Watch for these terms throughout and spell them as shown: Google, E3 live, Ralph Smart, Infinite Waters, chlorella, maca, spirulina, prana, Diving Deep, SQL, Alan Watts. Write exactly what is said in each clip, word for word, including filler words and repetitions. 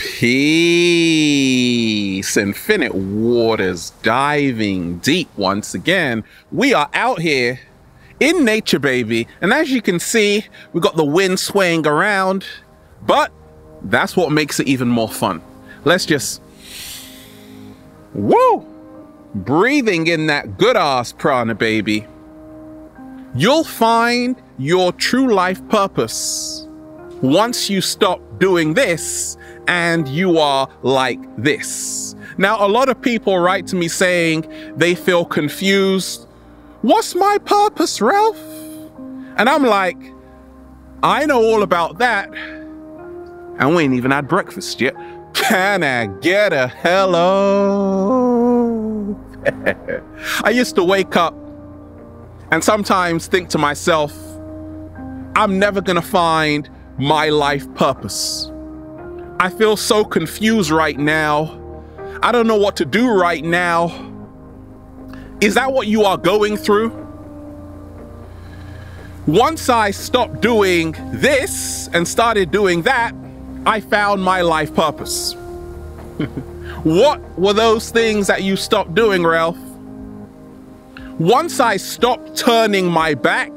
Peace. Infinite Waters, diving deep once again. We are out here in nature, baby. And as you can see, we got the wind swaying around, but that's what makes it even more fun. Let's just, woo, breathing in that good ass prana, baby. You'll find your true life purpose once you stop doing this and you are like this. Now, a lot of people write to me saying they feel confused. What's my purpose, Ralph? And I'm like, I know all about that. And we ain't even had breakfast yet. Can I get a hello? I used to wake up and sometimes think to myself, I'm never gonna find my life purpose. I feel so confused right now. I don't know what to do right now. Is that what you are going through? Once I stopped doing this and started doing that, I found my life purpose. What were those things that you stopped doing, Ralph? Once I stopped turning my back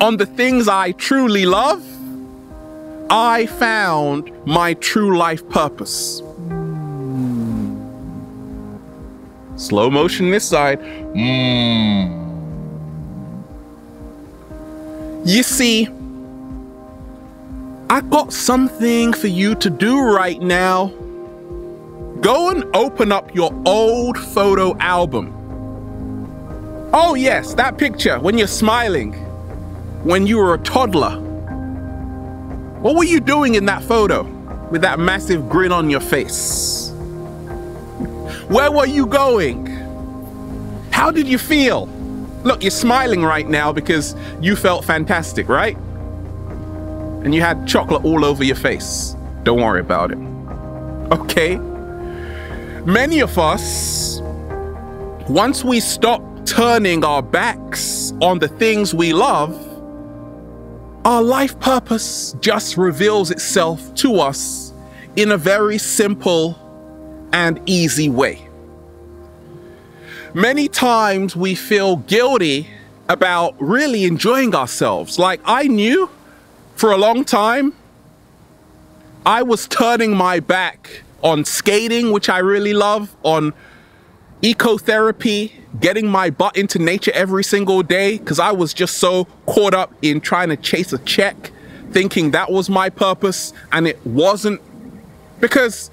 on the things I truly love, I found my true life purpose. Mm. Slow motion this side. Mm. You see, I got something for you to do right now. Go and open up your old photo album. Oh yes, that picture when you're smiling, when you were a toddler. What were you doing in that photo with that massive grin on your face? Where were you going? How did you feel? Look, you're smiling right now because you felt fantastic, right? And you had chocolate all over your face. Don't worry about it. Okay? Many of us, once we stop turning our backs on the things we love, our life purpose just reveals itself to us in a very simple and easy way. Many times we feel guilty about really enjoying ourselves. Like, I knew for a long time I was turning my back on skating, which I really love, on ecotherapy, getting my butt into nature every single day, because I was just so caught up in trying to chase a check, thinking that was my purpose, and it wasn't. Because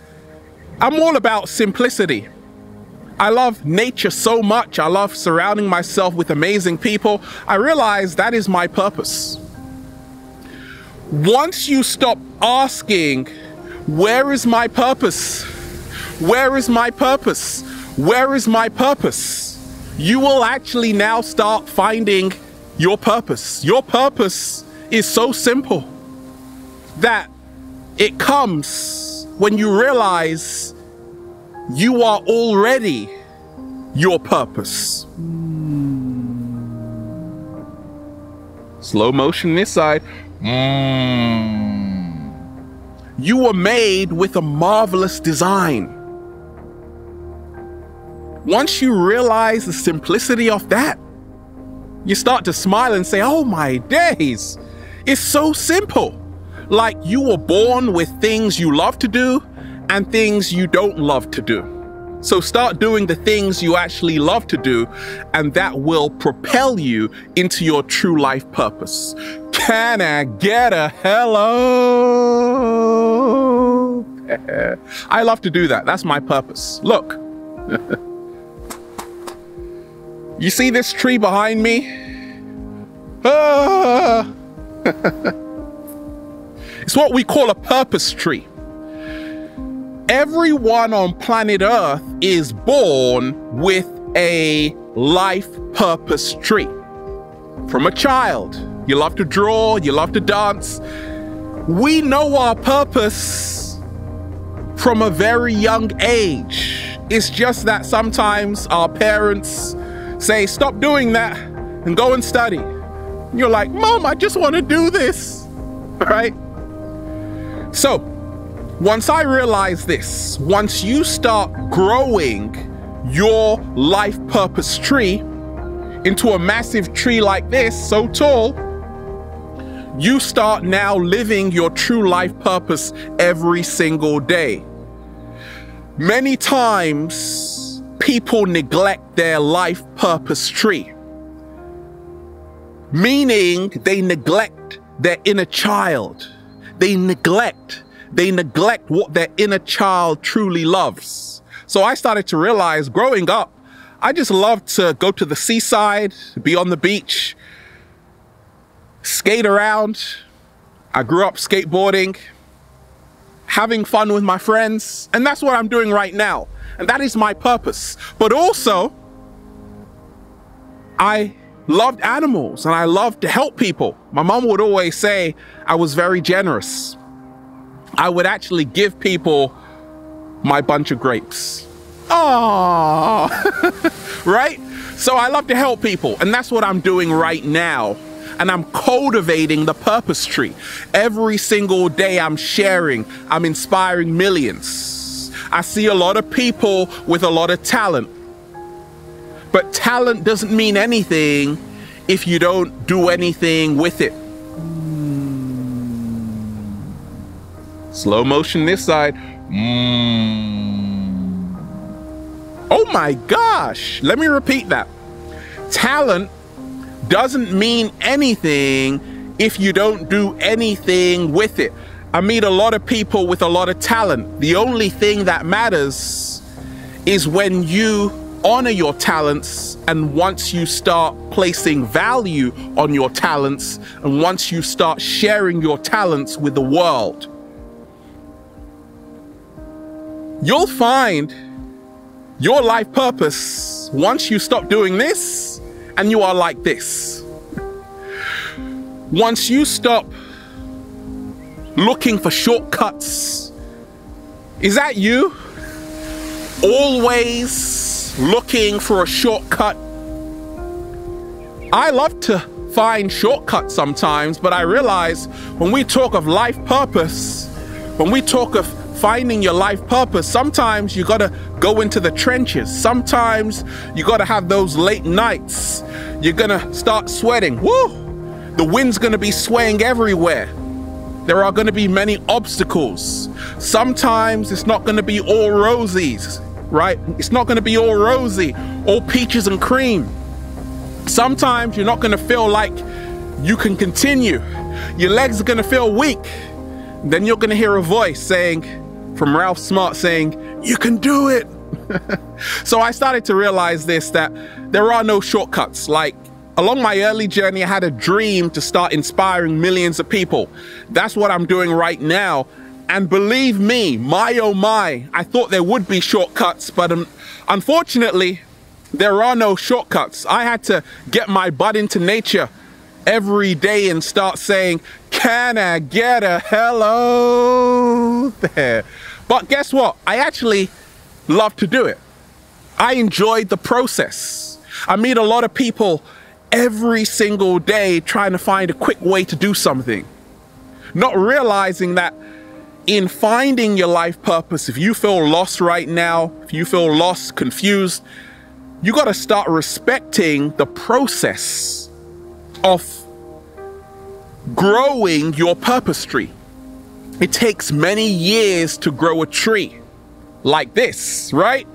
I'm all about simplicity. I love nature so much. I love surrounding myself with amazing people. I realized that is my purpose. Once you stop asking, where is my purpose? Where is my purpose? Where is my purpose? You will actually now start finding your purpose. Your purpose is so simple that it comes when you realize you are already your purpose. Mm. Slow motion this side. Mm. You were made with a marvelous design. Once you realize the simplicity of that, you start to smile and say, oh my days, it's so simple. Like, you were born with things you love to do and things you don't love to do. So start doing the things you actually love to do, and that will propel you into your true life purpose. Can I get a hello? I love to do that. That's my purpose. Look. You see this tree behind me? Ah. It's what we call a purpose tree. Everyone on planet Earth is born with a life purpose tree. From a child, you love to draw, you love to dance. We know our purpose from a very young age. It's just that sometimes our parents say, stop doing that and go and study. And you're like, Mom, I just want to do this, right? So once I realized this, once you start growing your life purpose tree into a massive tree like this, so tall, you start now living your true life purpose every single day. Many times people neglect their life purpose tree, meaning they neglect their inner child. They neglect, they neglect what their inner child truly loves. So I started to realize growing up, I just loved to go to the seaside, be on the beach, skate around. I grew up skateboarding, having fun with my friends, and that's what I'm doing right now. And that is my purpose. But also, I loved animals and I loved to help people. My mom would always say I was very generous. I would actually give people my bunch of grapes. Oh, right? So I love to help people, and that's what I'm doing right now. And I'm cultivating the purpose tree. Every single day I'm sharing, I'm inspiring millions. I see a lot of people with a lot of talent, but talent doesn't mean anything if you don't do anything with it. Slow motion this side. Oh my gosh, let me repeat that. Talent doesn't mean anything if you don't do anything with it. I meet a lot of people with a lot of talent. The only thing that matters is when you honor your talents, and once you start placing value on your talents, and once you start sharing your talents with the world, you'll find your life purpose once you stop doing this and you are like this. Once you stop looking for shortcuts. Is that you? Always looking for a shortcut. I love to find shortcuts sometimes, but I realize when we talk of life purpose, when we talk of finding your life purpose, sometimes you gotta go into the trenches. Sometimes you gotta have those late nights. You're gonna start sweating. Woo! The wind's gonna be swaying everywhere. There are gonna be many obstacles. Sometimes it's not gonna be all roses, right? It's not gonna be all rosy, all peaches and cream. Sometimes you're not gonna feel like you can continue. Your legs are gonna feel weak. Then you're gonna hear a voice saying, from Ralph Smart, saying, you can do it. So I started to realize this, that there are no shortcuts. Like along my early journey, I had a dream to start inspiring millions of people. That's what I'm doing right now. And believe me, my oh my, I thought there would be shortcuts, but um, unfortunately, there are no shortcuts. I had to get my butt into nature every day and start saying, can I get a hello there? But guess what? I actually love to do it. I enjoyed the process. I meet a lot of people every single day trying to find a quick way to do something, not realizing that in finding your life purpose, if you feel lost right now, if you feel lost, confused, you got to start respecting the process of growing your purpose tree. It takes many years to grow a tree like this, right?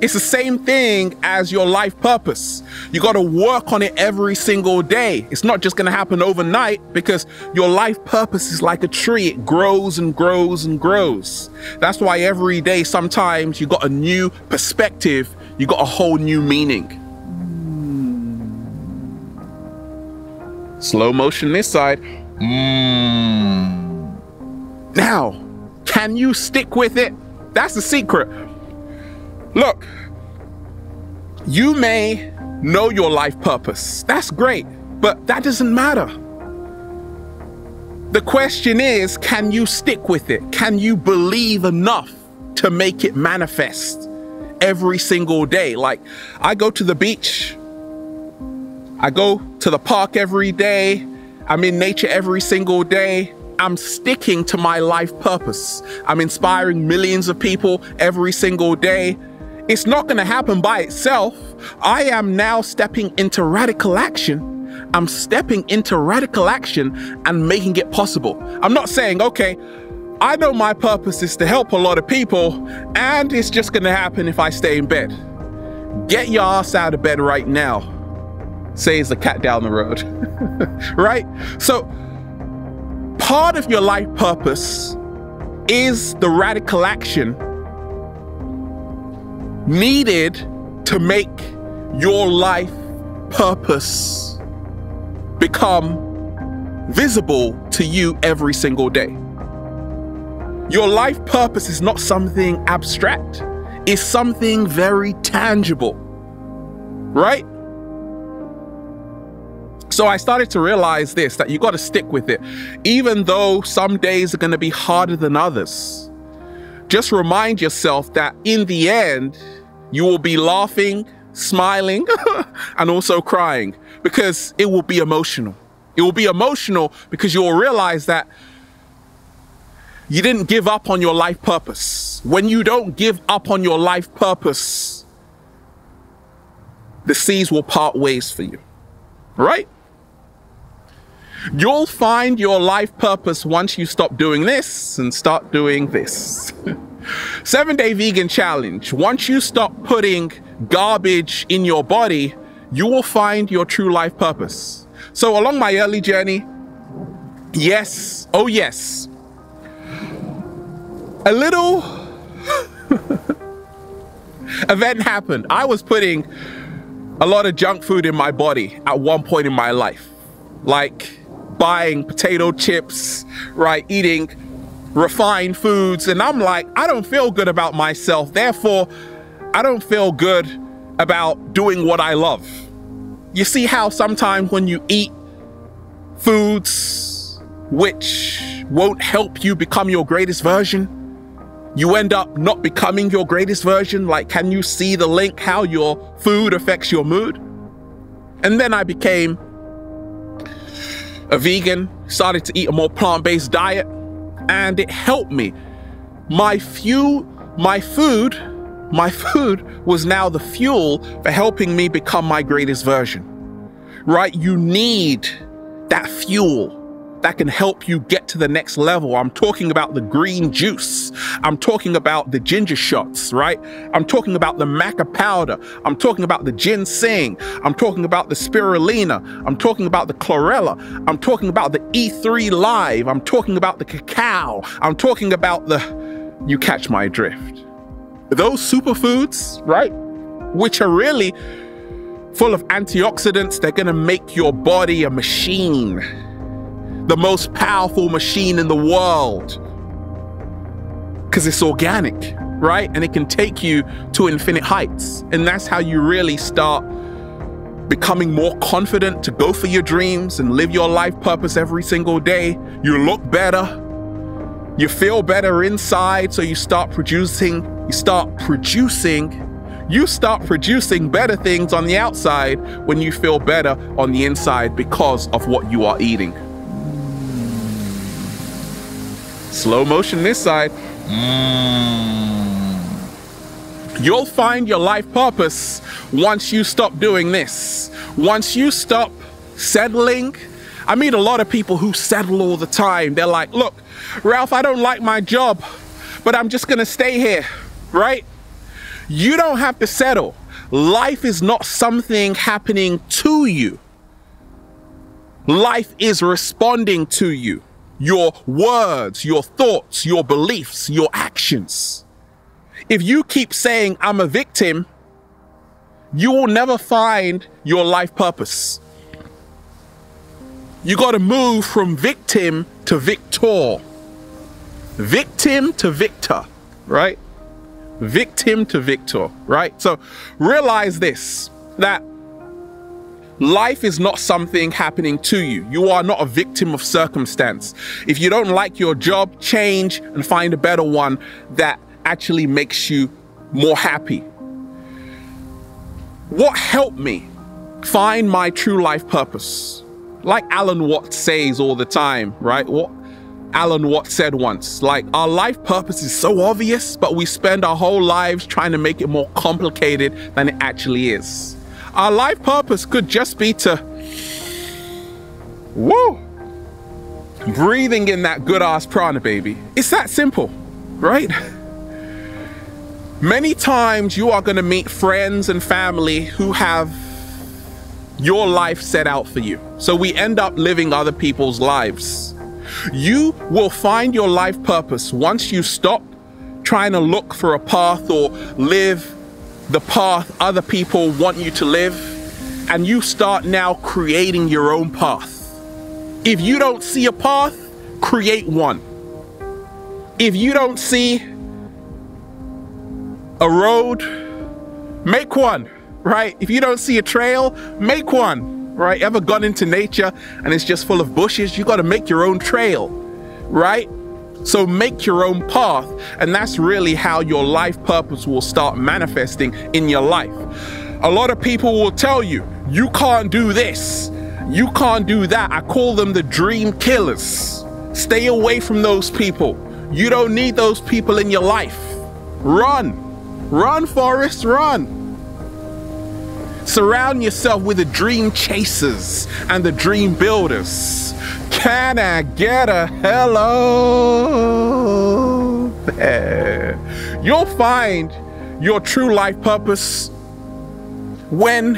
It's the same thing as your life purpose. You got to work on it every single day. It's not just going to happen overnight, because your life purpose is like a tree. It grows and grows and grows. That's why every day, sometimes you got a new perspective. You got a whole new meaning. Slow motion this side. Mm. Now, can you stick with it? That's the secret. Look, you may know your life purpose. That's great, but that doesn't matter. The question is, can you stick with it? Can you believe enough to make it manifest every single day? Like, I go to the beach, I go to the park every day. I'm in nature every single day. I'm sticking to my life purpose. I'm inspiring millions of people every single day. It's not going to happen by itself. I am now stepping into radical action. I'm stepping into radical action and making it possible. I'm not saying, okay, I know my purpose is to help a lot of people and it's just going to happen if I stay in bed. Get your ass out of bed right now, says the cat down the road, right? So part of your life purpose is the radical action needed to make your life purpose become visible to you every single day. Your life purpose is not something abstract. It's something very tangible, right? So I started to realize this, that you got to stick with it. Even though some days are going to be harder than others, just remind yourself that in the end, you will be laughing, smiling, and also crying, because it will be emotional. It will be emotional because you'll realize that you didn't give up on your life purpose. When you don't give up on your life purpose, the seas will part ways for you, right? You'll find your life purpose once you stop doing this and start doing this. Seven Day Vegan Challenge. Once you stop putting garbage in your body, you will find your true life purpose. So along my early journey, yes, oh yes, a little event happened. I was putting a lot of junk food in my body at one point in my life, like buying potato chips, right? Eating refined foods. And I'm like, I don't feel good about myself. Therefore, I don't feel good about doing what I love. You see how sometimes when you eat foods which won't help you become your greatest version, you end up not becoming your greatest version. Like, can you see the link, how your food affects your mood? And then I became a vegan, started to eat a more plant-based diet, and it helped me. My fuel, my food, my food was now the fuel for helping me become my greatest version, right? You need that fuel that can help you get to the next level. I'm talking about the green juice. I'm talking about the ginger shots, right? I'm talking about the maca powder. I'm talking about the ginseng. I'm talking about the spirulina. I'm talking about the chlorella. I'm talking about the E three live. I'm talking about the cacao. I'm talking about the, you catch my drift. Those superfoods, right? Which are really full of antioxidants. They're gonna make your body a machine. The most powerful machine in the world, because it's organic, right? And it can take you to infinite heights. And that's how you really start becoming more confident to go for your dreams and live your life purpose every single day. You look better, you feel better inside. So you start producing, you start producing, you start producing better things on the outside when you feel better on the inside because of what you are eating. Slow motion this side. You'll find your life purpose once you stop doing this. Once you stop settling. I meet a lot of people who settle all the time. They're like, look, Ralph, I don't like my job, but I'm just gonna stay here, right? You don't have to settle. Life is not something happening to you. Life is responding to you. Your words, your thoughts, your beliefs, your actions. If you keep saying, I'm a victim, you will never find your life purpose. You got to move from victim to victor. Victim to victor, right? Victim to victor, right? So realize this, that life is not something happening to you. You are not a victim of circumstance. If you don't like your job, change and find a better one that actually makes you more happy. What helped me find my true life purpose? Like Alan Watts says all the time, right? What Alan Watts said once, like, our life purpose is so obvious, but we spend our whole lives trying to make it more complicated than it actually is. Our life purpose could just be to, woo, breathing in that good ass prana, baby. It's that simple, right? Many times you are gonna meet friends and family who have your life set out for you. So we end up living other people's lives. You will find your life purpose once you stop trying to look for a path or live the path other people want you to live, and you start now creating your own path. If you don't see a path, create one. If you don't see a road, make one, right? If you don't see a trail, make one, right? Ever gone into nature and it's just full of bushes? You got to make your own trail, right? So make your own path, and that's really how your life purpose will start manifesting in your life. A lot of people will tell you, you can't do this, you can't do that. I call them the dream killers. Stay away from those people. You don't need those people in your life. Run, run, Forrest, run. Surround yourself with the dream chasers and the dream builders. Can I get a hello there? You'll find your true life purpose when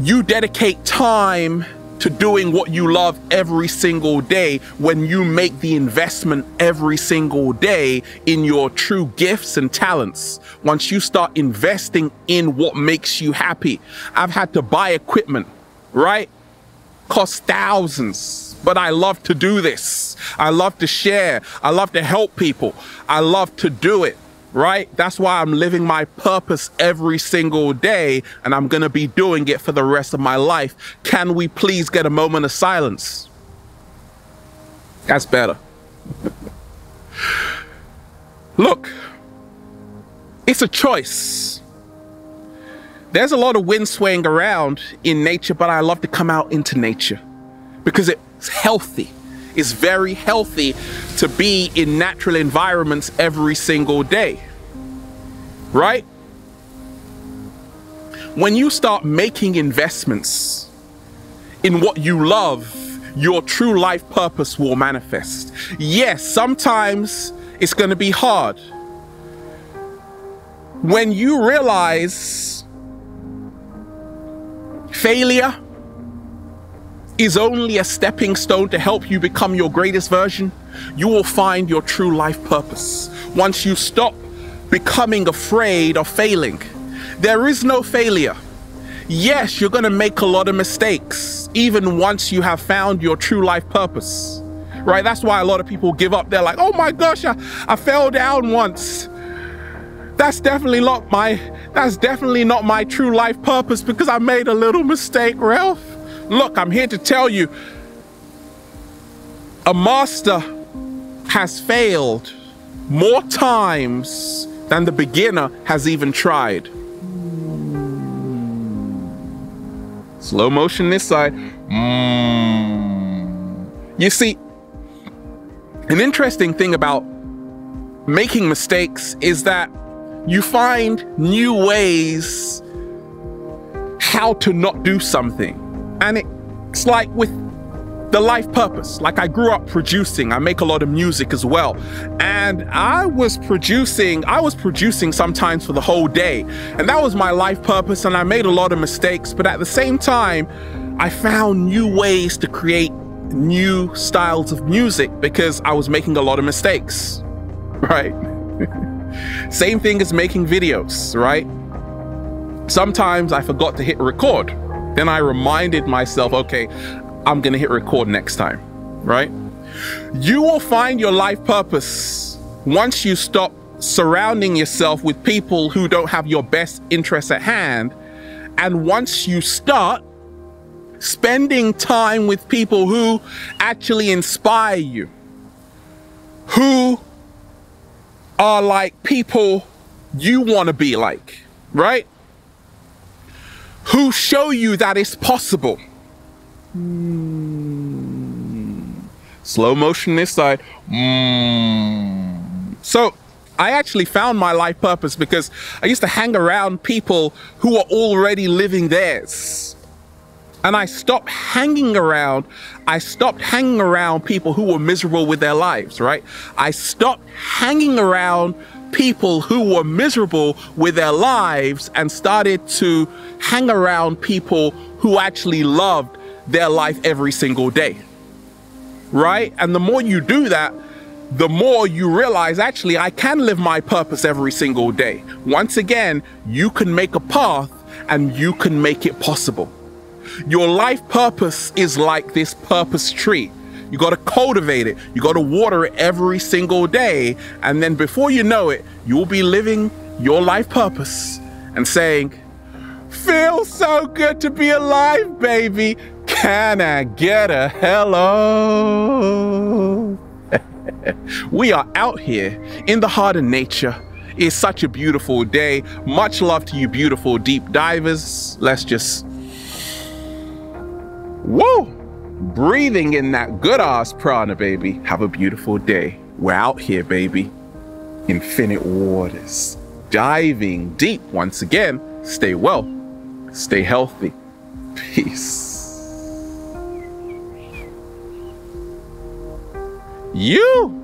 you dedicate time to doing what you love every single day, when you make the investment every single day in your true gifts and talents. Once you start investing in what makes you happy. I've had to buy equipment, right? Costs thousands, but I love to do this. I love to share. I love to help people. I love to do it, right? That's why I'm living my purpose every single day, and I'm gonna be doing it for the rest of my life. Can we please get a moment of silence? That's better. Look, it's a choice. There's a lot of wind swaying around in nature, but I love to come out into nature because it's healthy. It's very healthy to be in natural environments every single day, right? When you start making investments in what you love, your true life purpose will manifest. Yes, sometimes it's going to be hard. When you realize failure is only a stepping stone to help you become your greatest version, you will find your true life purpose. Once you stop becoming afraid of failing, there is no failure. Yes, you're gonna make a lot of mistakes, even once you have found your true life purpose, right? That's why a lot of people give up. They're like, oh my gosh, I, I fell down once. That's definitely not my, that's definitely not my true life purpose because I made a little mistake, Ralph. Look, I'm here to tell you, a master has failed more times than the beginner has even tried. Slow motion this side. You see, an interesting thing about making mistakes is that you find new ways how to not do something. And it's like with the life purpose. Like, I grew up producing, I make a lot of music as well. And I was producing, I was producing sometimes for the whole day. And that was my life purpose, and I made a lot of mistakes, but at the same time, I found new ways to create new styles of music because I was making a lot of mistakes, right? Same thing as making videos, right? Sometimes I forgot to hit record. Then I reminded myself, okay, I'm gonna hit record next time, right? You will find your life purpose once you stop surrounding yourself with people who don't have your best interests at hand. And once you start spending time with people who actually inspire you, who are like people you wanna be like, right? Who show you that it's possible. slow motion this side. Mm. So I actually found my life purpose because I used to hang around people who are already living theirs. And I stopped hanging around, I stopped hanging around people who were miserable with their lives, right? I stopped hanging around people who were miserable with their lives and started to hang around people who actually loved their life every single day, right? And the more you do that, the more you realize, actually, I can live my purpose every single day. Once again, you can make a path and you can make it possible. Your life purpose is like this purpose tree. You got to cultivate it. You got to water it every single day. And then before you know it, you'll be living your life purpose and saying, feels so good to be alive, baby. Can I get a hello? We are out here in the heart of nature. It's such a beautiful day. Much love to you, beautiful deep divers. Let's just woo! Breathing in that good ass prana, baby. Have a beautiful day. We're out here, baby. Infinite waters. Diving deep once again. Stay well. Stay healthy. Peace. You!